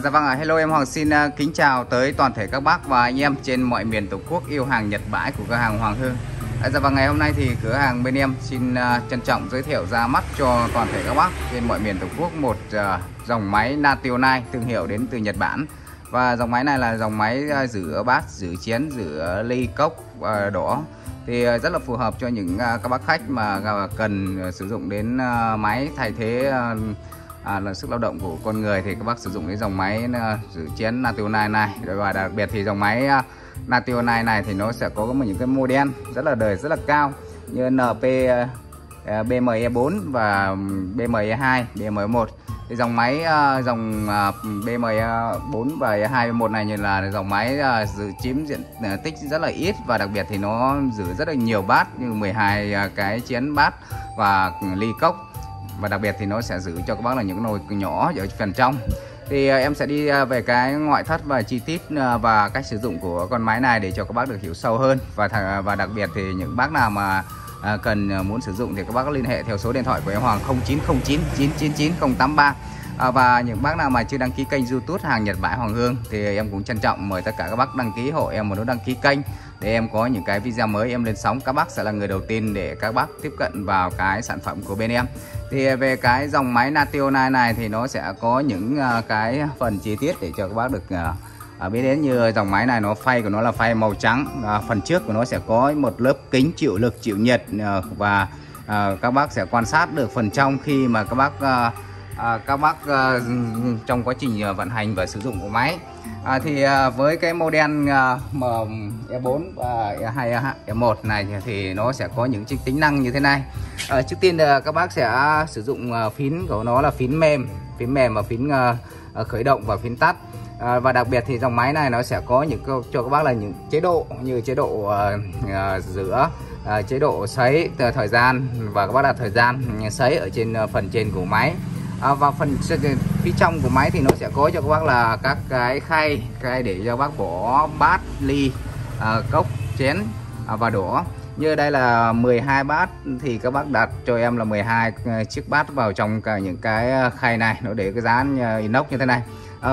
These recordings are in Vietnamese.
Dạ vâng ạ, hello em Hoàng xin kính chào tới toàn thể các bác và anh em trên mọi miền Tổ quốc yêu hàng Nhật Bãi của cửa hàng Hoàng Hương. Dạ vâng, ngày hôm nay thì cửa hàng bên em xin trân trọng giới thiệu ra mắt cho toàn thể các bác trên mọi miền Tổ quốc một dòng máy National thương hiệu đến từ Nhật Bản. Và dòng máy này là dòng máy rửa bát, rửa chén, rửa ly cốc đũa, thì rất là phù hợp cho những các bác khách mà cần sử dụng đến máy thay thế là sức lao động của con người, thì các bác sử dụng cái dòng máy rửa chén National này. Và đặc biệt thì dòng máy National này thì nó sẽ có những cái model rất là đời rất là cao như NP BME4 và BME2, BME1. Thì dòng máy dòng BME4 và E2 1 này như là dòng máy giữ chiếm diện tích rất là ít, và đặc biệt thì nó giữ rất là nhiều bát như 12 cái chén bát và ly cốc, và đặc biệt thì nó sẽ giữ cho các bác là những nồi nhỏ ở phần trong. Thì em sẽ đi về cái ngoại thất và chi tiết và cách sử dụng của con máy này để cho các bác được hiểu sâu hơn. Và đặc biệt thì những bác nào mà cần muốn sử dụng thì các bác liên hệ theo số điện thoại của em Hoàng 0909 999 083. Và những bác nào mà chưa đăng ký kênh YouTube hàng Nhật Bãi Hoàng Hương thì em cũng trân trọng mời tất cả các bác đăng ký hộ em một nút đăng ký kênh để em có những cái video mới em lên sóng, các bác sẽ là người đầu tiên để các bác tiếp cận vào cái sản phẩm của bên em. Thì về cái dòng máy National này thì nó sẽ có những cái phần chi tiết để cho các bác được biết đến, như dòng máy này nó phay của nó là phay màu trắng, phần trước của nó sẽ có một lớp kính chịu lực chịu nhiệt, và các bác sẽ quan sát được phần trong khi mà các bác trong quá trình vận hành và sử dụng của máy. Thì với cái model E4 và E2 E1 này thì nó sẽ có những tính năng như thế này. Trước tiên là các bác sẽ sử dụng phím của nó là phím mềm và phím khởi động và phím tắt. Và đặc biệt thì dòng máy này nó sẽ có những cho các bác là những chế độ như chế độ giữa chế độ sấy thời gian, và các bác đặt thời gian sấy ở trên phần trên của máy. Và phần phía trong của máy thì nó sẽ có cho các bác là các cái khay để cho bác bỏ bát, ly, cốc, chén và đũa. Như đây là 12 bát thì các bác đặt cho em là 12 chiếc bát vào trong cả những cái khay này, nó để cái dán inox như thế này.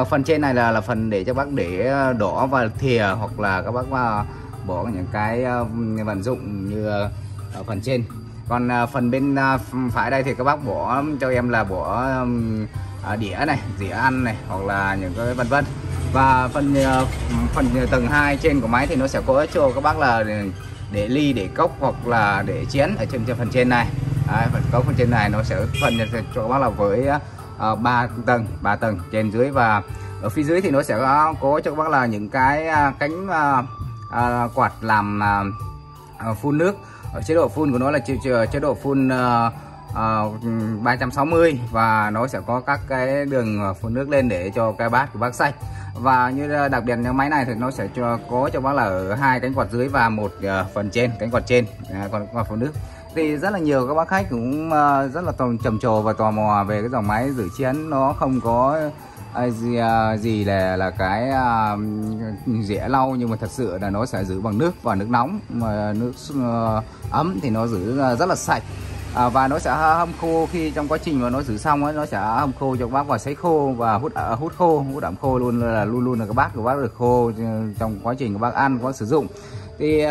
Phần trên này là phần để cho bác để đũa và thìa, hoặc là các bác bỏ những cái vận dụng như ở phần trên. Còn phần bên phải đây thì các bác bỏ cho em là bỏ đĩa này, dĩa ăn này, hoặc là những cái vân vân. Và phần tầng 2 trên của máy thì nó sẽ có cho các bác là để ly, để cốc hoặc là để chén ở trên phần trên này. Đấy, phần cốc phần trên này nó sẽ phần cho các bác là với 3 tầng trên dưới, và ở phía dưới thì nó sẽ có cho các bác là những cái cánh quạt làm phun nước. Ở chế độ phun của nó là chế độ phun 360, và nó sẽ có các cái đường phun nước lên để cho cái bát của bác sạch. Và như đặc biệt như máy này thì nó sẽ có cho bác là ở 2 cánh quạt dưới và một phần trên, cánh quạt trên còn quạt phun nước. Thì rất là nhiều các bác khách cũng rất là trầm trồ và tò mò về cái dòng máy rửa chén, nó không có gì là cái dĩa lau, nhưng mà thật sự là nó sẽ giữ bằng nước và nước nóng, mà nước ấm thì nó giữ rất là sạch. Và nó sẽ hâm khô, khi trong quá trình mà nó rửa xong ấy, nó sẽ hâm khô cho các bác và sấy khô và hút ẩm khô luôn là các bác của bác được khô trong quá trình các bác ăn, các bác sử dụng. Thì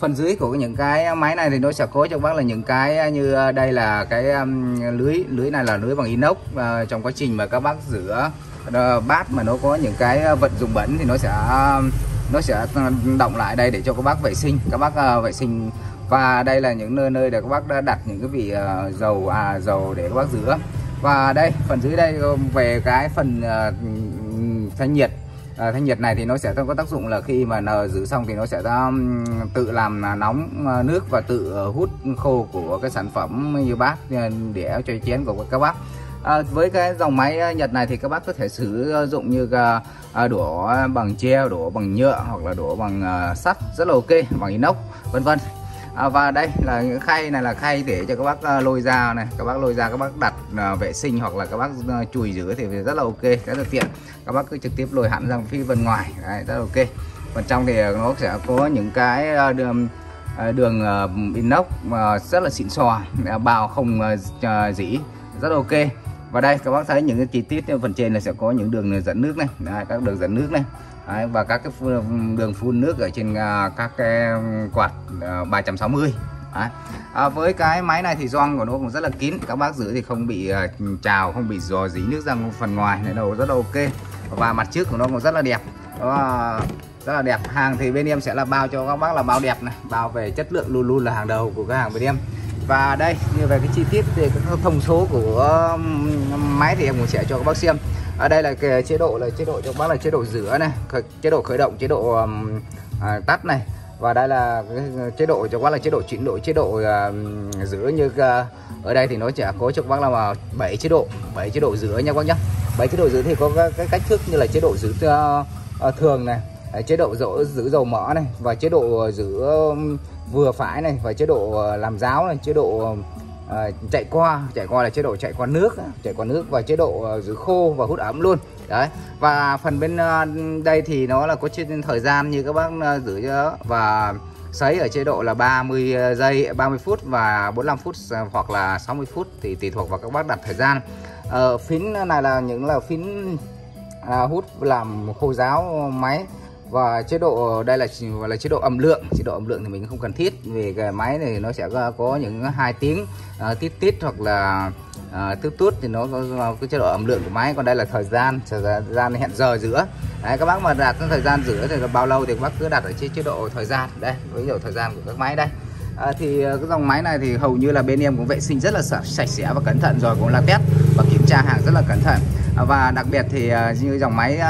phần dưới của những cái máy này thì nó sẽ có cho các bác là những cái như đây là cái lưới này là lưới bằng inox. Trong quá trình mà các bác rửa bát mà nó có những cái vật dụng bẩn thì nó sẽ đọng lại đây để cho các bác vệ sinh, và đây là những nơi để các bác đã đặt những cái vị dầu để các bác rửa. Và đây phần dưới đây về cái phần thanh nhiệt này thì nó sẽ có tác dụng là khi mà rửa xong thì nó sẽ tự làm nóng nước và tự hút khô của cái sản phẩm như bát để cho chén của các bác. Với cái dòng máy Nhật này thì các bác có thể sử dụng như đũa bằng tre, đũa bằng nhựa hoặc là đũa bằng sắt, rất là ok, bằng inox vân vân. Và đây là những khay này là khay để cho các bác lôi ra này, các bác đặt vệ sinh hoặc là các bác chùi rửa thì rất là ok, rất là tiện. Các bác cứ trực tiếp lôi hẳn ra phía bên ngoài. Đấy, rất là ok. Phần trong thì nó sẽ có những cái đường inox rất là xịn sò, bao không rỉ, rất là ok. Và đây các bác thấy những cái chi tiết phần trên là sẽ có những đường dẫn nước này, đấy, các đường dẫn nước này. Đấy, và các cái đường phun nước ở trên các cái quạt 360. Đấy. Với cái máy này thì gioăng của nó cũng rất là kín, các bác giữ thì không bị trào, không bị rò rỉ nước ra phần ngoài này đâu, rất là ok. Và mặt trước của nó cũng rất là đẹp, rất là đẹp. Hàng thì bên em sẽ là bao cho các bác là bao đẹp này, bao về chất lượng luôn luôn là hàng đầu của các hàng bên em. Và đây như về cái chi tiết về các thông số của máy thì em cũng sẽ cho các bác xem. Ở đây là cái chế độ, là chế độ cho các bác là chế độ giữa này, chế độ khởi động, chế độ tắt này. Và đây là chế độ cho các bác là chế độ chuyển đổi, chế độ giữa. Như ở đây thì nó sẽ có cho các bác là 7 chế độ, 7 chế độ giữa nha các bác nhé. 7 chế độ giữa thì có các cách thức như là chế độ giữ thường này, chế độ giữ dầu mỡ này, và chế độ giữ vừa phải này, và chế độ làm ráo này, chế độ chạy qua, là chế độ chạy qua nước, và chế độ giữ khô và hút ẩm luôn đấy. Và phần bên đây thì nó là có trên thời gian như các bác giữ và sấy ở chế độ là 30 giây, 30 phút và 45 phút hoặc là 60 phút thì tùy thuộc vào các bác đặt thời gian. Phín này là những là phín hút làm khô ráo máy. Và chế độ đây là chế độ âm lượng, thì mình không cần thiết vì cái máy này nó sẽ có những 2 tiếng tít tít hoặc là tút tút thì nó có cái chế độ âm lượng của máy. Còn đây là thời gian, hẹn giờ giữa. Đấy, các bác mà đặt thời gian giữa thì bao lâu thì các bác cứ đặt ở chế độ thời gian đây, với độ thời gian của các máy đây. Thì cái dòng máy này thì hầu như là bên em cũng vệ sinh rất là sạch sẽ và cẩn thận, rồi cũng là test và kiểm tra hàng rất là cẩn thận. Và đặc biệt thì như dòng máy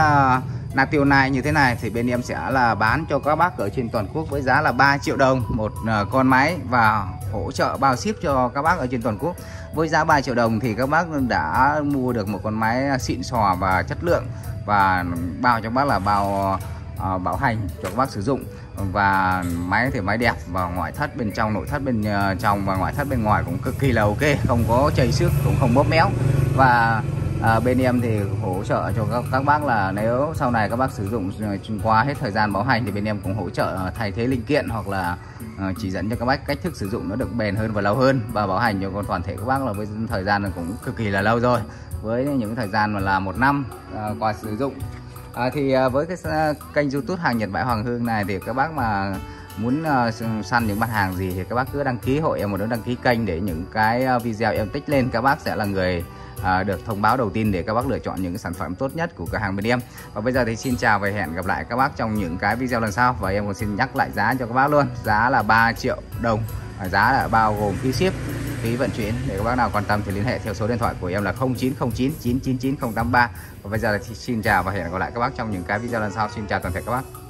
National này như thế này thì bên em sẽ là bán cho các bác ở trên toàn quốc với giá là 3 triệu đồng một con máy, và hỗ trợ bao ship cho các bác ở trên toàn quốc. Với giá 3 triệu đồng thì các bác đã mua được một con máy xịn sò và chất lượng, và bao cho các bác là bao bảo hành cho các bác sử dụng. Và máy thì máy đẹp, và ngoại thất bên trong, nội thất bên trong và ngoại thất bên ngoài cũng cực kỳ là ok, không có chảy xước, cũng không bóp méo. Và bên em thì hỗ trợ cho các bác là nếu sau này các bác sử dụng qua hết thời gian bảo hành thì bên em cũng hỗ trợ thay thế linh kiện hoặc là chỉ dẫn cho các bác cách thức sử dụng nó được bền hơn và lâu hơn. Và bảo hành cho con toàn thể các bác là với thời gian là cũng cực kỳ là lâu rồi, với những thời gian mà là 1 năm qua sử dụng. Thì với cái kênh YouTube Hàng Nhật Bãi Hoàng Hương này thì các bác mà muốn săn những mặt hàng gì thì các bác cứ đăng ký hội em một đứa, đăng ký kênh để những cái video em tích lên các bác sẽ là người được thông báo đầu tiên để các bác lựa chọn những sản phẩm tốt nhất của cửa hàng bên em. Và bây giờ thì xin chào và hẹn gặp lại các bác trong những cái video lần sau. Và em còn xin nhắc lại giá cho các bác luôn, giá là 3 triệu đồng, giá là bao gồm phí ship, phí vận chuyển. Để các bác nào quan tâm thì liên hệ theo số điện thoại của em là 0909 999083. Và bây giờ thì xin chào và hẹn gặp lại các bác trong những cái video lần sau. Xin chào toàn thể các bác.